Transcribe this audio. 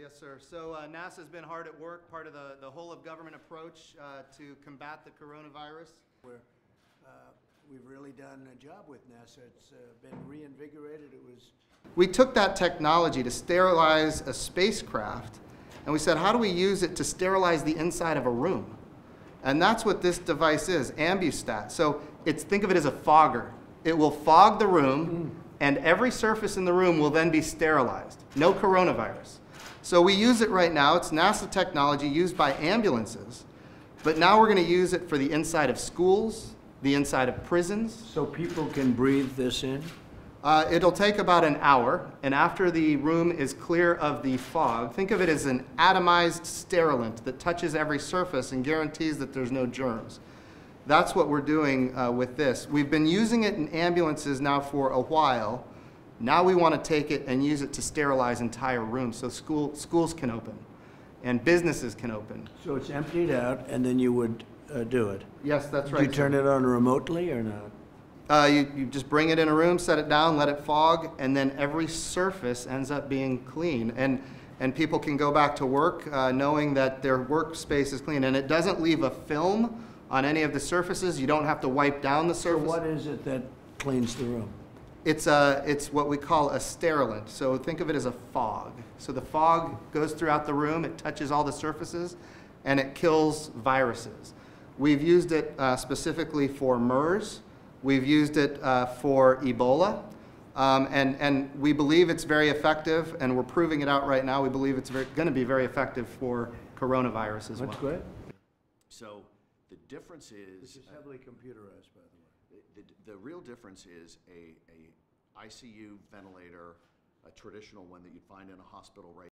Yes, sir. So NASA's been hard at work, part of the whole of government approach to combat the coronavirus. We've really done a job with NASA. It's been reinvigorated. We took that technology to sterilize a spacecraft, and we said, how do we use it to sterilize the inside of a room? And that's what this device is, AmbuStat. So think of it as a fogger. It will fog the room, and every surface in the room will then be sterilized. No coronavirus. So we use it right now. It's NASA technology used by ambulances, but now we're going to use it for the inside of schools, the inside of prisons. So people can breathe this in? It'll take about an hour, and after the room is clear of the fog, think of it as an atomized sterilant that touches every surface and guarantees that there's no germs. That's what we're doing with this. We've been using it in ambulances now for a while. Now we want to take it and use it to sterilize entire rooms so schools can open and businesses can open. So it's emptied out and then you would do it? Yes, that's right. Do you turn it on remotely or not? You just bring it in a room, set it down, let it fog, and then every surface ends up being clean. And people can go back to work knowing that their workspace is clean. And it doesn't leave a film on any of the surfaces. You don't have to wipe down the surface. So what is it that cleans the room? It's what we call a sterilant, so think of it as a fog. So the fog goes throughout the room, it touches all the surfaces, and it kills viruses. We've used it specifically for MERS. We've used it for Ebola, and we believe it's very effective, and we're proving it out right now. We believe it's going to be very effective for coronavirus as well. That's great. So the difference is... This is heavily computerized, by the way. The real difference is a ICU ventilator, a traditional one that you'd find in a hospital right